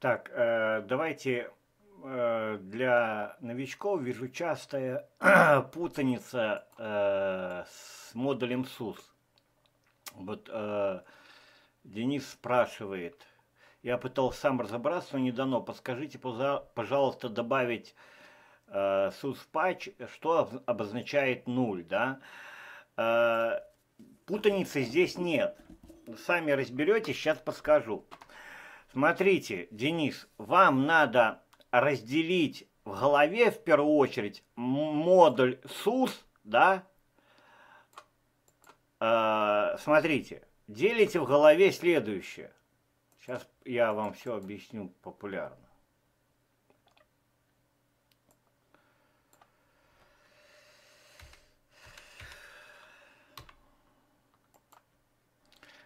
Так, давайте для новичков вижу частая путаница с модулем SUS. Вот Денис спрашивает, я пытался сам разобраться, но не дано. Подскажите, пожалуйста, добавить SUS-патч, что обозначает 0, да? Путаницы здесь нет. Сами разберетесь, сейчас подскажу. Смотрите, Денис, вам надо разделить в голове в первую очередь модуль SUS, да? Смотрите, делите в голове следующее. Сейчас я вам все объясню популярно.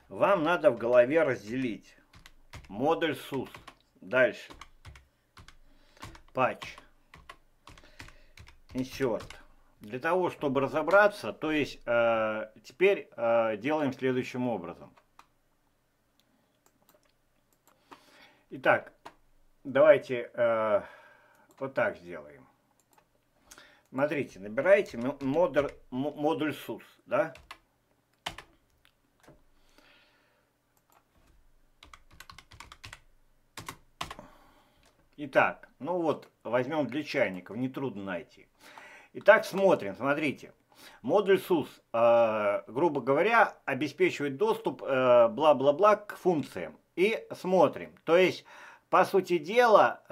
Вам надо в голове разделить модуль SUS. Дальше. Патч. Insert. Для того, чтобы разобраться, то есть теперь делаем следующим образом. Итак, давайте вот так сделаем. Смотрите, набираете модуль SUS, да? Итак, ну вот, возьмем для чайников, нетрудно найти. Итак, смотрим, смотрите. Модуль SUS, грубо говоря, обеспечивает доступ бла-бла-бла к функциям. И смотрим. То есть, по сути дела,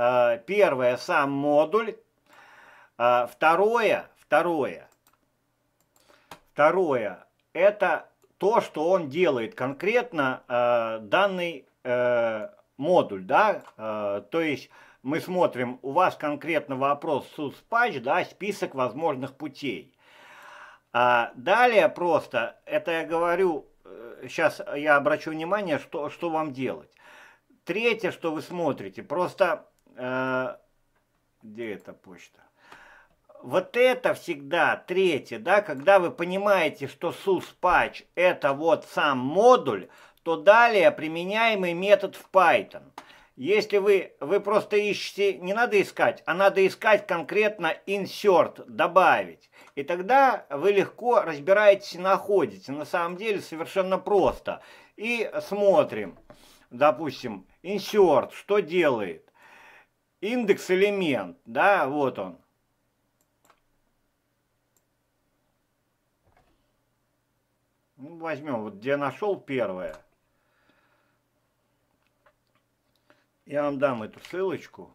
первое, сам модуль. Второе, это то, что он делает конкретно данный модуль, да, то есть... Мы смотрим, у вас конкретно вопрос SUS-патч, да, список возможных путей. А далее просто, это я говорю, сейчас я обращу внимание, что вам делать. Третье, что вы смотрите, просто, где эта почта? Вот это всегда третье, да, когда вы понимаете, что SUS-патч это вот сам модуль, то далее применяемый метод в Python. Если вы просто ищете, не надо искать, а надо искать конкретно insert, добавить. И тогда вы легко разбираетесь и находите. На самом деле совершенно просто. И смотрим, допустим, insert, что делает? Индекс элемент, да, вот он. Ну, возьмем, вот где нашел первое. Я вам дам эту ссылочку.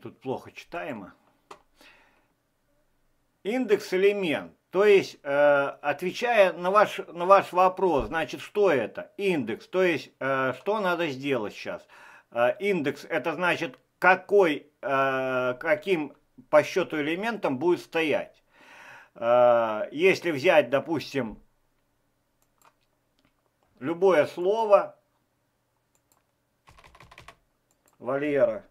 Тут плохо читаемо. Индекс элемент. То есть, отвечая на ваш вопрос, значит, что это? Индекс. То есть, что надо сделать сейчас? Индекс, это значит, каким по счету элементом будет стоять. Если взять, допустим, любое слово, Валера,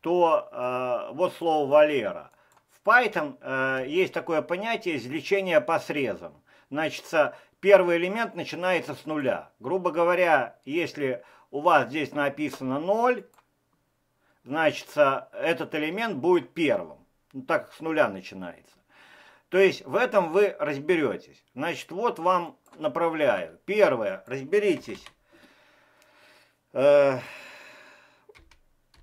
то вот слово Валера. В Python есть такое понятие извлечения по срезам. Значит, первый элемент начинается с нуля. Грубо говоря, если у вас здесь написано 0, значит, этот элемент будет первым, ну, так как с нуля начинается. То есть в этом вы разберетесь. Значит, вот вам направляю. Первое, разберитесь,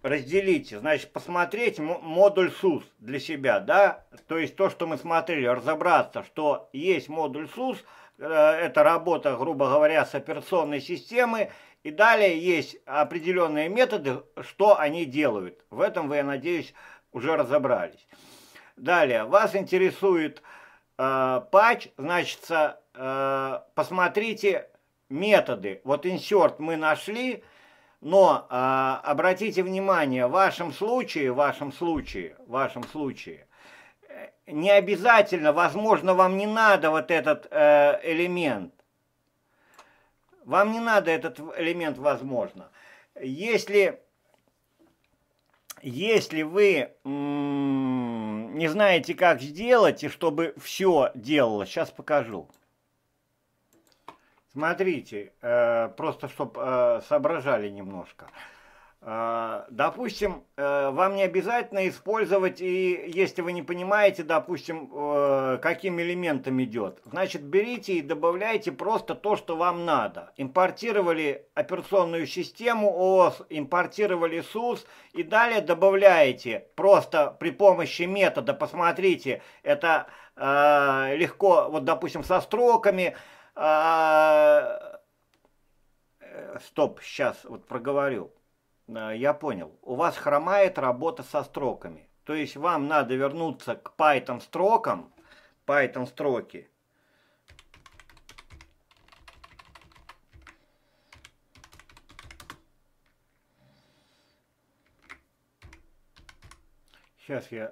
разделите, значит, посмотреть модуль SUS для себя, да, то есть то, что мы смотрели, разобраться, что есть модуль SUS, это работа, грубо говоря, с операционной системой. И далее есть определенные методы, что они делают. В этом вы, я надеюсь, уже разобрались. Далее, вас интересует патч, значит, посмотрите методы. Вот insert мы нашли, но обратите внимание, в вашем случае, не обязательно, возможно, вам не надо вот этот элемент. Вам не надо этот элемент, возможно. Если вы не знаете, как сделать, и чтобы все делалось, сейчас покажу. Смотрите, просто чтобы соображали немножко. Допустим, вам не обязательно использовать, и если вы не понимаете, допустим, каким элементом идет, значит, берите и добавляйте просто то, что вам надо. Импортировали операционную систему ООС, импортировали SUSE, и далее добавляете просто при помощи метода, посмотрите, это легко, вот, допустим, со строками. Стоп, сейчас вот проговорю. Я понял. У вас хромает работа со строками. То есть вам надо вернуться к Python строкам. Python строки. Сейчас я...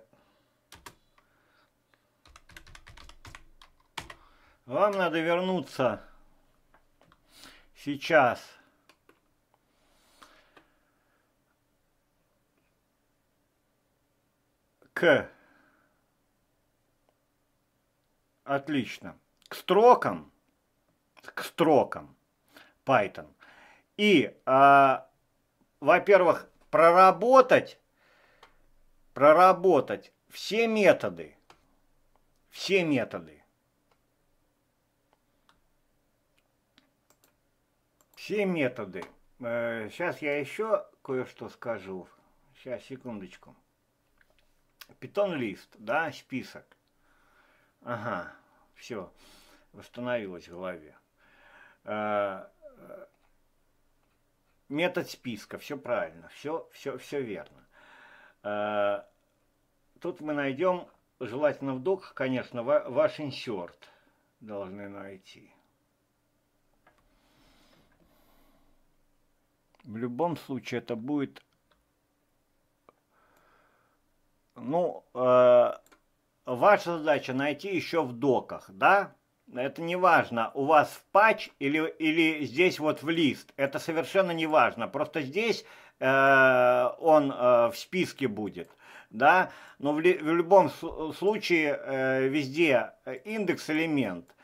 Вам надо вернуться сейчас... Отлично. К строкам Python. И, во-первых, проработать все методы. Сейчас я еще кое-что скажу. Сейчас, секундочку. Питон-лист, да, список. Ага, все, восстановилось в голове. Метод списка, все правильно, все верно. Тут мы найдем, желательно в доках, конечно, ваш инсерт должны найти. В любом случае это будет... Ну, ваша задача найти еще в доках, да? Это не важно, у вас в патч или здесь вот в лист. Это совершенно не важно. Просто здесь он в списке будет, да? Но в любом случае везде индекс, элемент.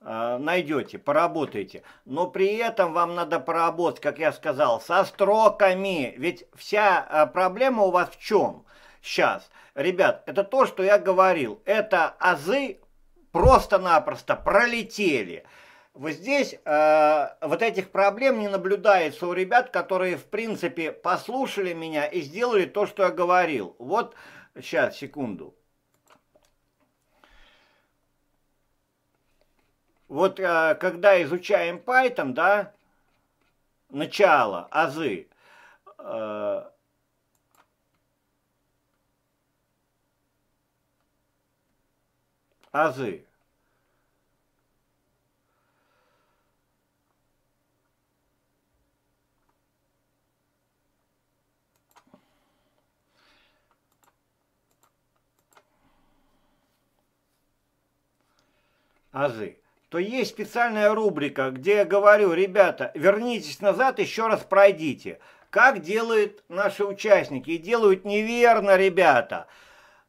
Найдете, поработайте. Но при этом вам надо поработать, как я сказал, со строками. Ведь вся проблема у вас в чем? Сейчас, ребят, это то, что я говорил. Это азы просто-напросто пролетели. Вот здесь вот этих проблем не наблюдается у ребят, которые, в принципе, послушали меня и сделали то, что я говорил. Вот, сейчас, секунду. Вот когда изучаем Python, да, начало, азы, азы. Азы. То есть специальная рубрика, где я говорю, ребята, вернитесь назад, еще раз пройдите. Как делают наши участники? И делают неверно, ребята.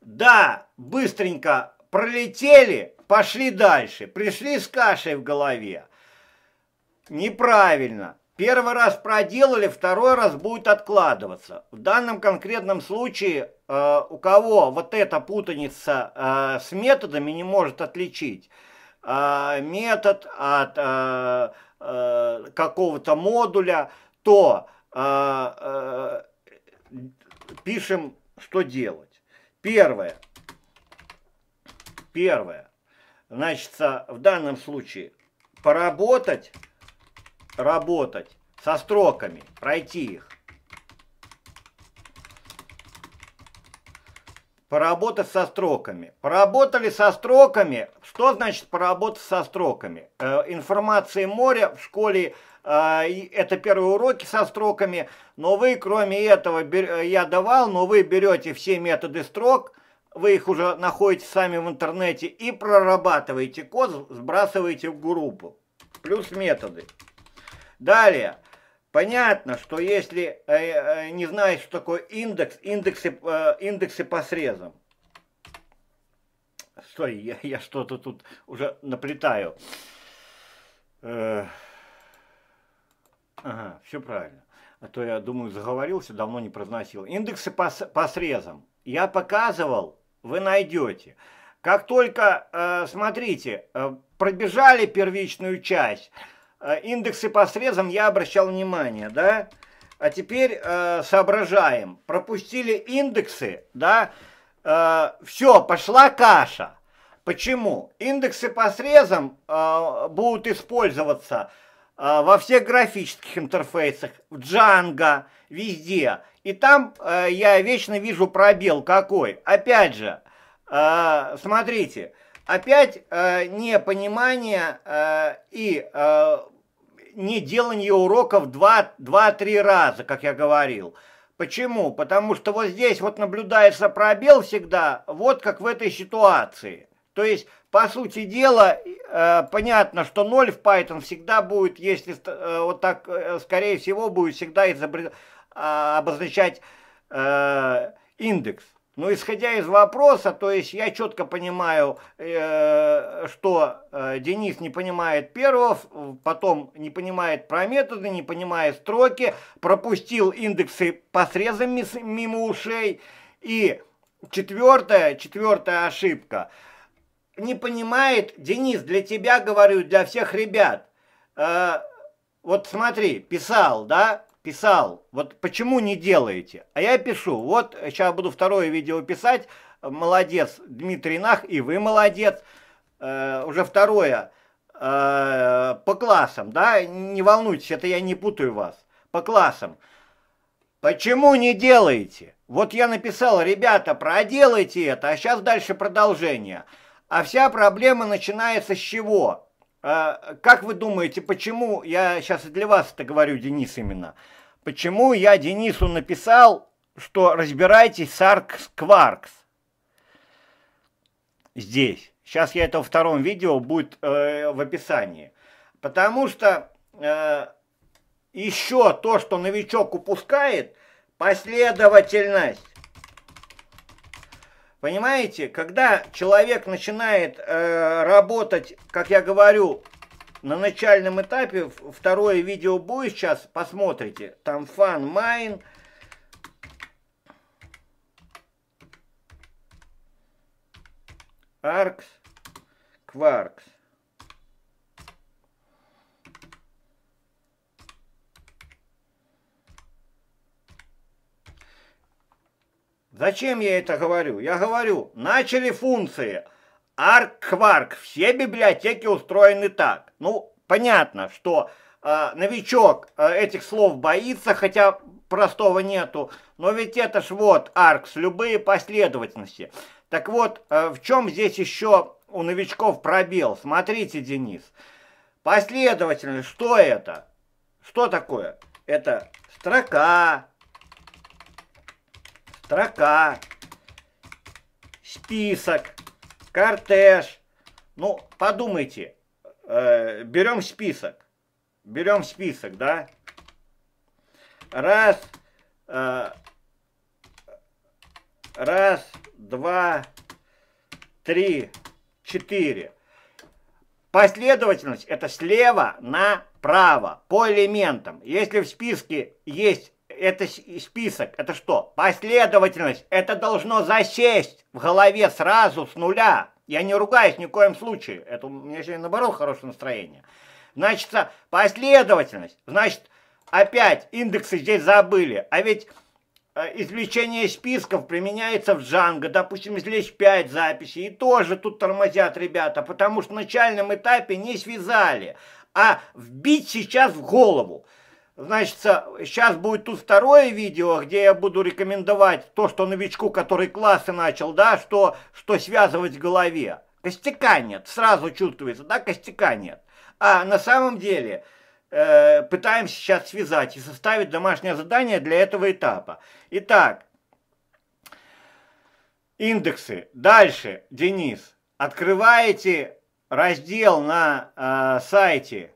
Да, быстренько. Пролетели, пошли дальше, пришли с кашей в голове. Неправильно. Первый раз проделали, второй раз будет откладываться. В данном конкретном случае, у кого вот эта путаница с методами не может отличить метод от какого-то модуля, то пишем, что делать. Первое. Значит, в данном случае работать со строками, пройти их. Поработать со строками. Поработали со строками. Что значит поработать со строками? Информации море в школе. Это первые уроки со строками. Но вы, кроме этого, я давал, но вы берете все методы строк. Вы их уже находите сами в интернете и прорабатываете код, сбрасываете в группу. Плюс методы. Далее. Понятно, что если не знаешь, что такое индекс, индексы по срезам. Стой, я что-то тут уже наплетаю. Ага, все правильно. А то я, думаю, заговорился, давно не произносил. Индексы по срезам. Я показывал, вы найдете. Как только, смотрите, пробежали первичную часть, индексы по срезам я обращал внимание, да? А теперь соображаем. Пропустили индексы, да? Все, пошла каша. Почему? Индексы по срезам будут использоваться во всех графических интерфейсах, в Django, везде. И там я вечно вижу пробел какой. Опять же, смотрите, опять непонимание и не делание уроков 2-3 раза, как я говорил. Почему? Потому что вот здесь вот наблюдается пробел всегда, вот как в этой ситуации. То есть, по сути дела, понятно, что 0 в Python всегда будет, если вот так, скорее всего, будет всегда обозначать индекс. Но исходя из вопроса, то есть я четко понимаю, что Денис не понимает первого, потом не понимает про методы, не понимает строки, пропустил индексы по срезам мимо ушей. И четвертая ошибка. Не понимает, Денис, для тебя говорю, для всех ребят. Вот смотри, писал, да, писал. Вот почему не делаете? А я пишу. Вот сейчас буду второе видео писать. Молодец, Дмитрий Нах, и вы молодец. Уже второе. По классам, да? Не волнуйтесь, это я не путаю вас. По классам. Почему не делаете? Вот я написал, ребята, проделайте это, а сейчас дальше продолжение. А вся проблема начинается с чего? Как вы думаете, почему, я сейчас и для вас это говорю, Денис именно, почему я Денису написал, что разбирайтесь с аркс-кваркс? Здесь. Сейчас я это во втором видео, будет в описании. Потому что еще то, что новичок упускает, последовательность. Понимаете, когда человек начинает работать, как я говорю, на начальном этапе, второе видео будет сейчас, посмотрите, там fun mine. Arcs, Quarks. Зачем я это говорю? Я говорю, начали функции. Arc-Quark. Все библиотеки устроены так. Ну, понятно, что новичок этих слов боится, хотя простого нету. Но ведь это ж вот Arcs, любые последовательности. Так вот, в чем здесь еще у новичков пробел? Смотрите, Денис. Последовательность, что это? Что такое? Это строка. Строка, список, кортеж. Ну, подумайте. Берем список. Берем список, да? Раз, два, три, четыре. Последовательность – это слева направо, по элементам. Если в списке есть... Это список, это что? Последовательность, это должно засесть в голове сразу с нуля. Я не ругаюсь ни в коем случае, это у меня сегодня наоборот хорошее настроение. Значит, последовательность, значит, опять индексы здесь забыли. А ведь извлечение списков применяется в Django, допустим, извлечь 5 записей. И тоже тут тормозят ребята, потому что в начальном этапе не связали, а вбить сейчас в голову. Значит, сейчас будет тут второе видео, где я буду рекомендовать то, что новичку, который классы начал, да, что связывать в голове. Костяка нет, сразу чувствуется, да, костяка нет. А на самом деле пытаемся сейчас связать и составить домашнее задание для этого этапа. Итак, индексы. Дальше, Денис, открываете раздел на сайте.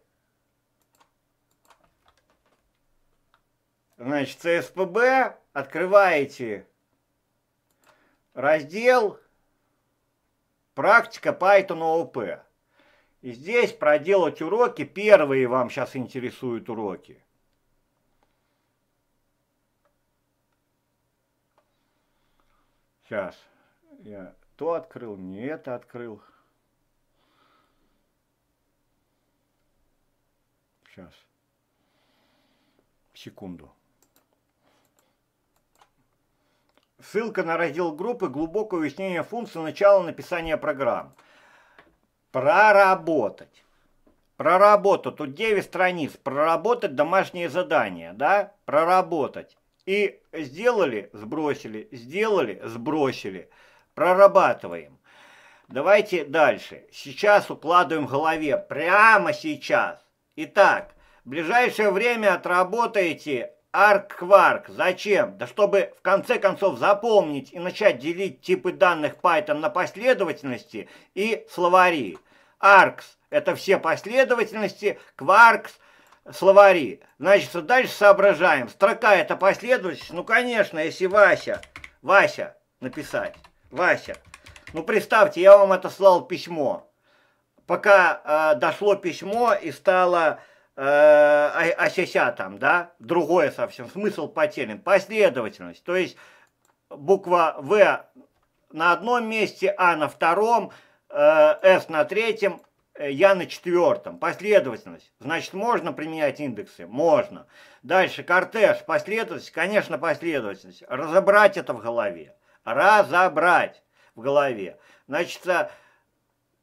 Значит, ЦСПБ, открываете раздел Практика Python ООП. И здесь проделать уроки. Первые вам сейчас интересуют уроки. Сейчас я то открыл, не это открыл. Сейчас. Секунду. Ссылка на раздел группы «Глубокое выяснение функций. Начало написания программ». Проработать. Проработать. Тут 9 страниц. Проработать домашнее задание. Да? Проработать. И сделали, сбросили. Сделали, сбросили. Прорабатываем. Давайте дальше. Сейчас укладываем в голове. Прямо сейчас. Итак, в ближайшее время отработаете арг-кварк. Зачем? Да чтобы в конце концов запомнить и начать делить типы данных Python на последовательности и словари. Аркс – это все последовательности, кваркс – словари. Значит, дальше соображаем. Строка – это последовательность. Ну, конечно, если Вася, Вася написать, Вася. Ну, представьте, я вам отослал письмо. Пока дошло письмо и стало осеся там, да, другое совсем, смысл потерян. Последовательность, то есть буква В на одном месте, А на втором, С на третьем, Я на четвертом. Последовательность. Значит, можно применять индексы? Можно. Дальше, кортеж, последовательность, конечно, последовательность. Разобрать это в голове. Разобрать в голове. Значит,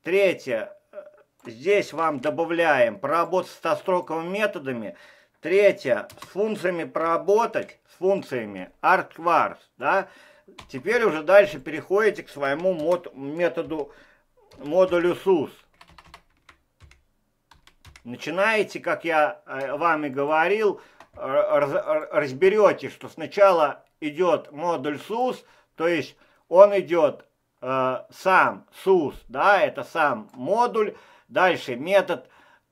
третье. Здесь вам добавляем проработать с 100-строковыми методами. Третье, с функциями проработать, с функциями арг-кварк, да. Теперь уже дальше переходите к своему методу модулю SUS. Начинаете, как я вам и говорил, разберете, что сначала идет модуль SUS, то есть он идет сам SUS, да, это сам модуль. Дальше метод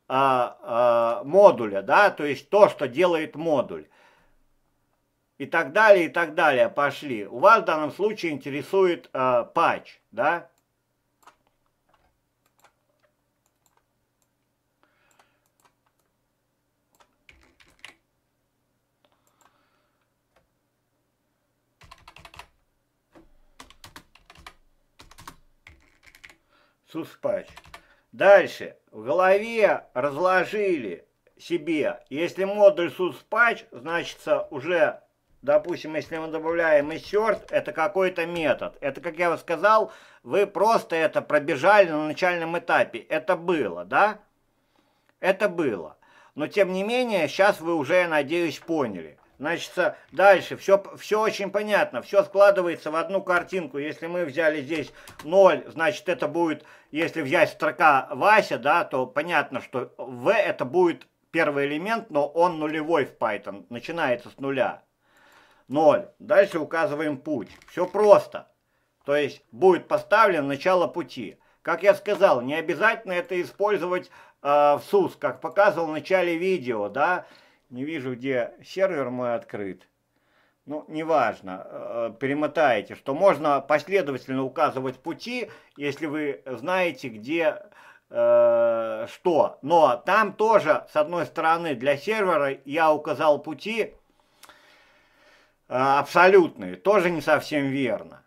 модуля, да, то есть то, что делает модуль. И так далее, пошли. У вас в данном случае интересует патч, да. SUS-патч. Дальше, в голове разложили себе, если модуль SUS-патч, значит, уже, допустим, если мы добавляем insert, это какой-то метод. Это, как я вам сказал, вы просто это пробежали на начальном этапе. Это было, да? Это было. Но, тем не менее, сейчас вы уже, я надеюсь, поняли. Значит, дальше, все очень понятно, все складывается в одну картинку. Если мы взяли здесь 0, значит, это будет, если взять строка Вася, да, то понятно, что В это будет первый элемент, но он нулевой в Python, начинается с нуля. 0. Дальше указываем путь. Все просто. То есть будет поставлено начало пути. Как я сказал, не обязательно это использовать в SUS, как показывал в начале видео, да. Не вижу, где сервер мой открыт. Ну, неважно, перемотаете, что можно последовательно указывать пути, если вы знаете, где что. Но там тоже, с одной стороны, для сервера я указал пути абсолютные. Тоже не совсем верно.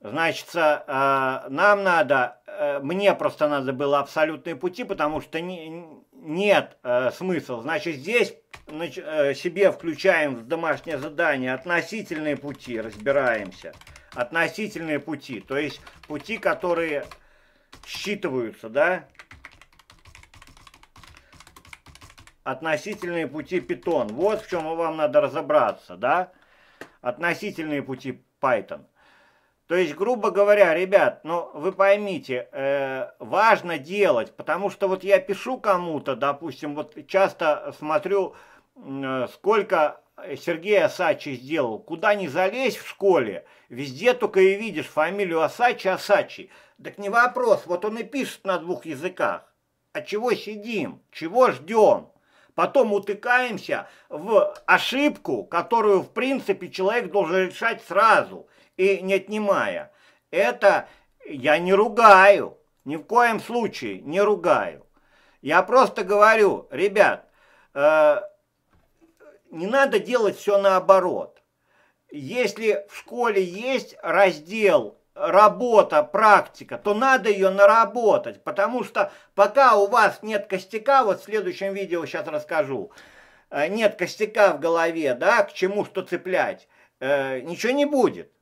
Значит, нам надо, мне просто надо было абсолютные пути, потому что нет смысла. Значит, здесь себе включаем в домашнее задание относительные пути, разбираемся. Относительные пути, то есть пути, которые считываются, да? Относительные пути Python. Вот в чем вам надо разобраться, да? Относительные пути Python. То есть, грубо говоря, ребят, ну вы поймите, важно делать, потому что вот я пишу кому-то, допустим, вот часто смотрю, сколько Сергей Осачев сделал. Куда ни залезь в школе, везде только и видишь фамилию Осачий, Осачий. Так не вопрос, вот он и пишет на двух языках. А чего сидим, чего ждем? Потом утыкаемся в ошибку, которую, в принципе, человек должен решать сразу и не отнимая. Это Я не ругаю, ни в коем случае не ругаю. Я просто говорю, ребят, не надо делать все наоборот. Если в школе есть раздел работа, практика, то надо ее наработать, потому что пока у вас нет костяка, вот в следующем видео сейчас расскажу, нет костяка в голове, да, к чему что цеплять, ничего не будет.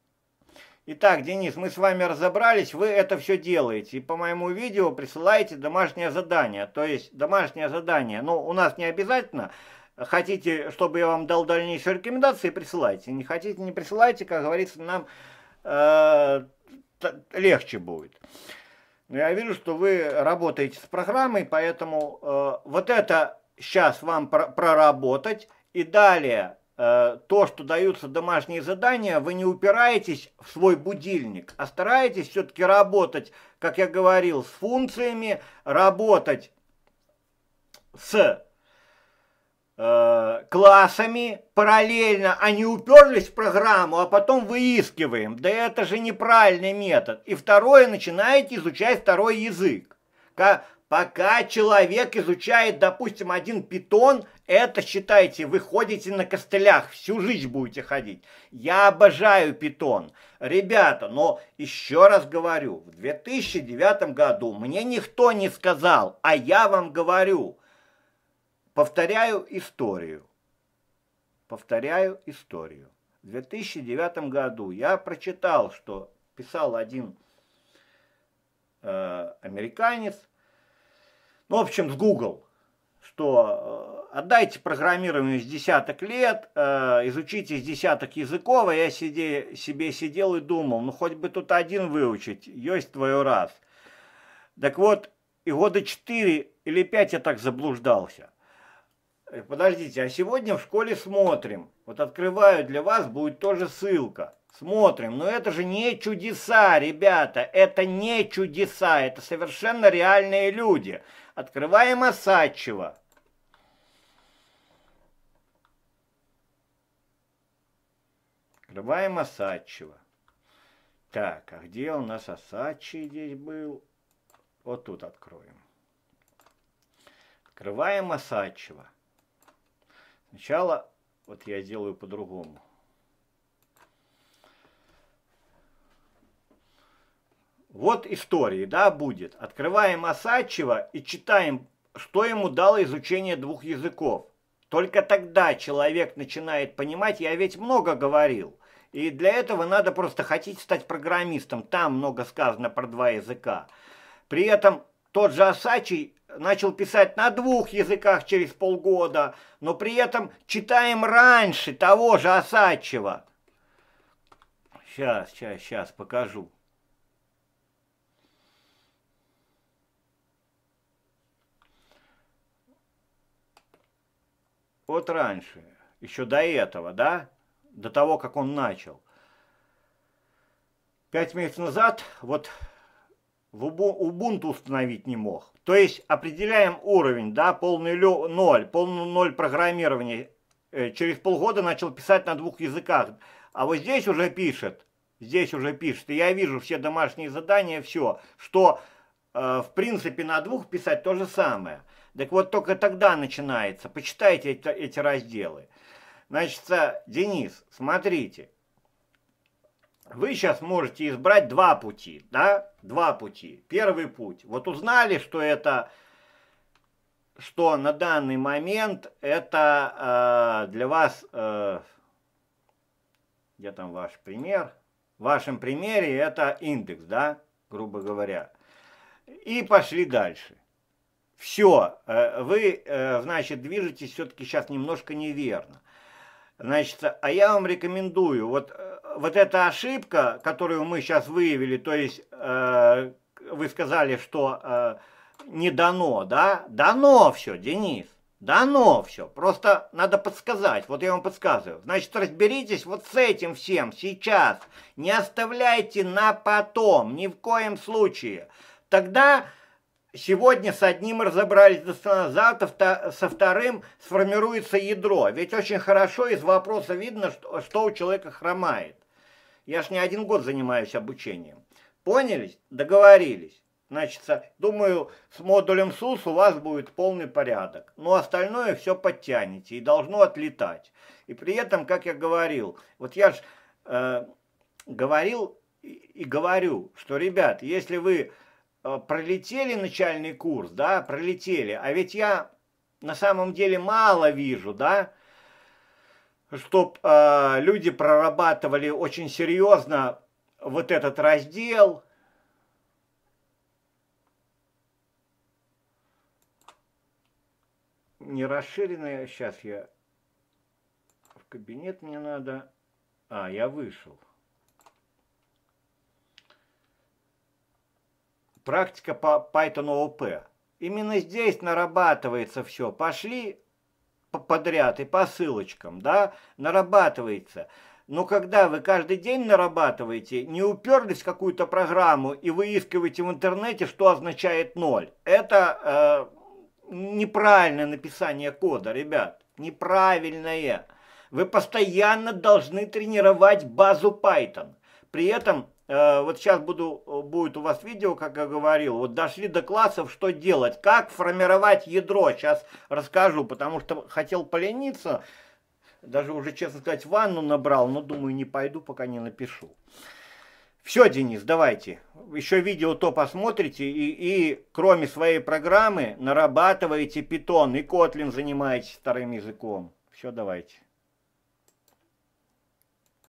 Итак, Денис, мы с вами разобрались, вы это все делаете, и по моему видео присылаете домашнее задание, то есть домашнее задание, но у нас не обязательно. Хотите, чтобы я вам дал дальнейшие рекомендации, присылайте, не хотите, не присылайте, как говорится, нам легче будет. Но я вижу, что вы работаете с программой, поэтому вот это сейчас вам проработать. И далее, то, что даются домашние задания, вы не упираетесь в свой будильник, а стараетесь все-таки работать, как я говорил, с функциями, работать с классами параллельно, а не уперлись в программу, а потом выискиваем. Да это же неправильный метод. И второе, начинаете изучать второй язык. Пока человек изучает, допустим, один питон, это, считайте, вы ходите на костылях, всю жизнь будете ходить. Я обожаю питон. Ребята, но еще раз говорю, в 2009 году мне никто не сказал, а я вам говорю, повторяю историю. Повторяю историю. В 2009 году я прочитал, что писал один американец, ну, в общем, с Google, что отдайте программированию с десяток лет, изучите с десяток языков, а я себе сидел и думал, ну, хоть бы тут один выучить, есть твою раз. Так вот, и года 4 или 5 я так заблуждался. Подождите, а сегодня в школе смотрим. Вот открываю для вас, будет тоже ссылка. Смотрим, но это же не чудеса, ребята. Это не чудеса, это совершенно реальные люди. Открываем Асачева. Открываем Асачева. Так, а где у нас Осадчий здесь был? Вот тут откроем. Открываем Осадчева. Сначала, вот я сделаю по-другому. Вот истории, да, будет. Открываем Осадчева и читаем, что ему дало изучение двух языков. Только тогда человек начинает понимать, я ведь много говорил. И для этого надо просто хотеть стать программистом. Там много сказано про два языка. При этом тот же Осадчий начал писать на двух языках через полгода, но при этом читаем раньше того же Осадчева. Сейчас покажу. Вот раньше, еще до этого, да? До того, как он начал. 5 месяцев назад, вот... Ubuntu установить не мог. То есть определяем уровень, да, полный ноль программирования. Через полгода начал писать на двух языках. А вот здесь уже пишет. И я вижу все домашние задания, все, что в принципе на двух писать то же самое. Так вот только тогда начинается. Почитайте эти разделы. Значит, Денис, смотрите. Вы сейчас можете избрать два пути, да, два пути. Первый путь. Вот узнали, что на данный момент это для вас, где там ваш пример? В вашем примере это индекс, да, грубо говоря. И пошли дальше. Все, вы, значит, движетесь все-таки сейчас немножко неверно. Значит, а я вам рекомендую, вот эта ошибка, которую мы сейчас выявили, то есть вы сказали, что не дано, да? Дано все, Денис, дано все, просто надо подсказать, вот я вам подсказываю. Значит, разберитесь вот с этим всем сейчас, не оставляйте на потом, ни в коем случае. Тогда... Сегодня с одним разобрались, завтра со вторым сформируется ядро. Ведь очень хорошо из вопроса видно, что у человека хромает. Я ж не один год занимаюсь обучением. Поняли? Договорились. Значит, думаю, с модулем SUS у вас будет полный порядок. Но остальное все подтянете и должно отлетать. И при этом, как я говорил, вот я же говорил и говорю, что, ребят, если вы пролетели начальный курс, да, пролетели, а ведь я на самом деле мало вижу, да, чтоб люди прорабатывали очень серьезно вот этот раздел. Не расширенные, сейчас я в кабинет мне надо. А, я вышел. Практика по Python OOP. Именно здесь нарабатывается все. Пошли подряд и по ссылочкам, да, нарабатывается. Но когда вы каждый день нарабатываете, не уперлись в какую-то программу и выискиваете в интернете, что означает 0. Это неправильное написание кода, ребят. Неправильное. Вы постоянно должны тренировать базу Python. При этом, вот сейчас будет у вас видео, как я говорил, вот дошли до классов, что делать, как формировать ядро. Сейчас расскажу, потому что хотел полениться. Даже уже, честно сказать, ванну набрал, но думаю, не пойду, пока не напишу. Все, Денис, давайте. Еще видео то посмотрите и кроме своей программы нарабатываете Python и Kotlin занимаетесь вторым языком. Все, давайте.